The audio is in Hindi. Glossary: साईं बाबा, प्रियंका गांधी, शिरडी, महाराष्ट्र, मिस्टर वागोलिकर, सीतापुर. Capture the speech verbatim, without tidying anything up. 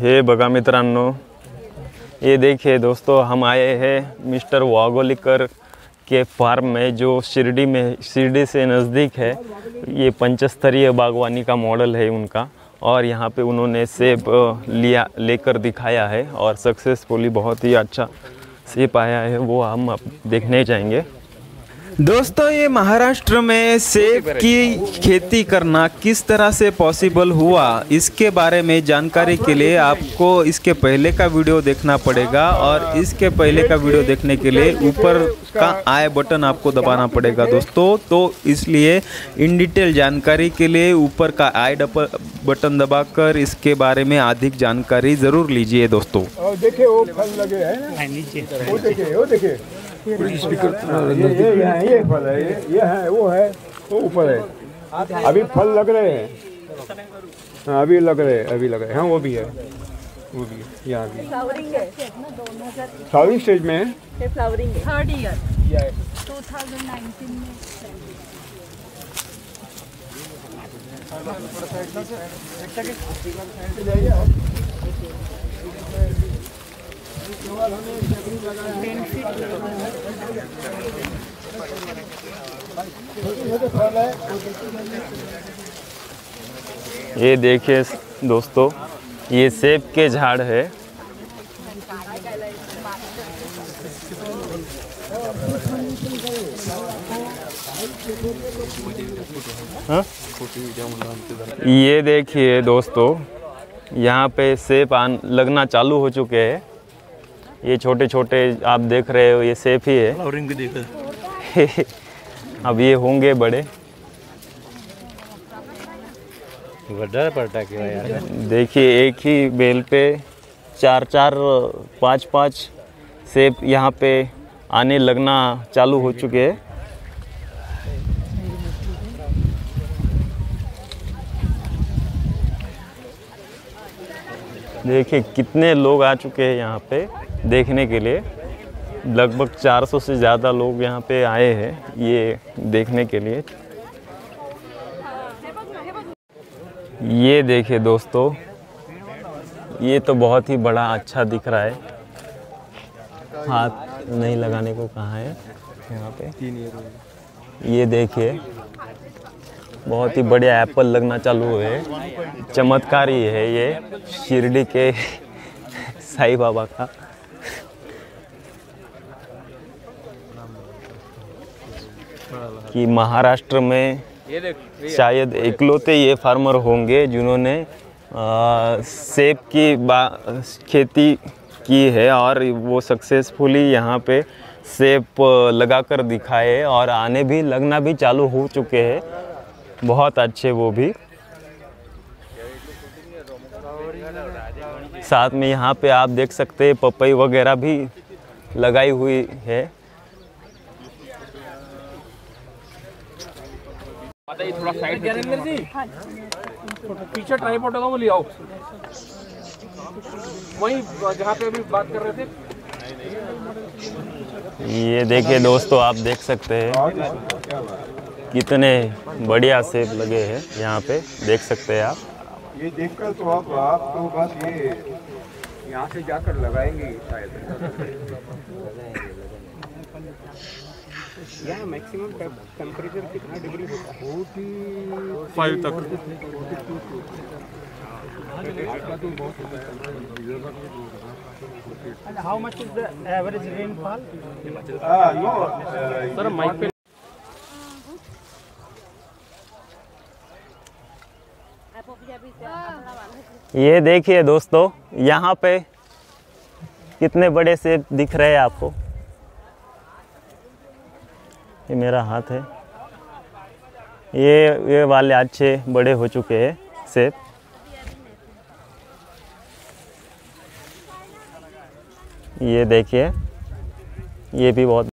हे बघा मित्रांनो, ये देखिए दोस्तों, हम आए हैं मिस्टर वागोलिकर के फार्म में जो शिरडी में शिरडी से नज़दीक है। ये पंचस्तरीय बागवानी का मॉडल है उनका, और यहाँ पे उन्होंने सेब लिया लेकर दिखाया है और सक्सेसफुली बहुत ही अच्छा सेब आया है, वो हम आप देखने जाएंगे। दोस्तों, ये महाराष्ट्र में सेब की खेती करना किस तरह से पॉसिबल हुआ, इसके बारे में जानकारी के लिए आपको इसके पहले का वीडियो देखना पड़ेगा, और इसके पहले का वीडियो देखने के लिए ऊपर का आय बटन आपको दबाना पड़ेगा दोस्तों। तो इसलिए इन डिटेल जानकारी के लिए ऊपर का आय बटन दबाकर इसके बारे में अधिक जानकारी ज़रूर लीजिए दोस्तों। देखिए वो फल लगे हैं, वो देखिए वो देखिए ये ये है, ये फल है, ये ये है, वो है, वो ऊपर है। अभी फल लग रहे हैं, अभी लग रहे हैं, अभी लग रहे हैं। हाँ, वो भी है, वो भी है, यहाँ भी फ्लावरिंग स्टेज में है। फ्लावरिंग थर्ड ईयर दो हज़ार उन्नीस में। ये देखिए दोस्तों, ये सेब के झाड़ है। हाँ? ये देखिए दोस्तों, यहाँ पे सेब लगना चालू हो चुके हैं। ये छोटे छोटे आप देख रहे हो, ये सेब ही है और इनको देखो अब ये होंगे बड़े। देखिए एक ही बेल पे चार चार पाँच पाँच सेब यहाँ पे आने लगना चालू हो चुके हैं। देखिए कितने लोग आ चुके हैं यहाँ पे देखने के लिए, लगभग चार सौ से ज़्यादा लोग यहाँ पे आए हैं ये देखने के लिए। ये देखिए दोस्तों, ये तो बहुत ही बड़ा अच्छा दिख रहा है। हाथ नहीं लगाने को कहा है यहाँ पे। ये देखिए बहुत ही बढ़िया एप्पल लगना चालू है, चमत्कारी है ये शिरडी के साईं बाबा का। कि महाराष्ट्र में शायद इकलौते ये फार्मर होंगे जिन्होंने सेब की बा खेती की है, और वो सक्सेसफुली यहाँ पे सेब लगाकर दिखाए और आने भी लगना भी चालू हो चुके हैं, बहुत अच्छे। वो भी साथ में यहाँ पे आप देख सकते हैं पपई वगैरह भी लगाई हुई है। थोड़ा साइड पीछे ट्राइपॉड का वो ले आओ, वही जहाँ पे अभी बात कर रहे थे। ये देखिए दोस्तों, आप देख सकते हैं कितने बढ़िया सेब लगे हैं यहाँ पे, देख सकते हैं आप। ये देखकर तो आप आप तो बस ये यहाँ से जाकर लगाएंगे शायद यहाँ मैक्सिमम टेम्परेचर कितना डिग्री होता है? पैंतालीस तक। How much is the average rainfall? Sir mic पे ये देखिए दोस्तों, यहाँ पे कितने बड़े सेब दिख रहे हैं आपको। ये मेरा हाथ है, ये ये वाले अच्छे बड़े हो चुके हैं सेब। ये देखिए, ये भी बहुत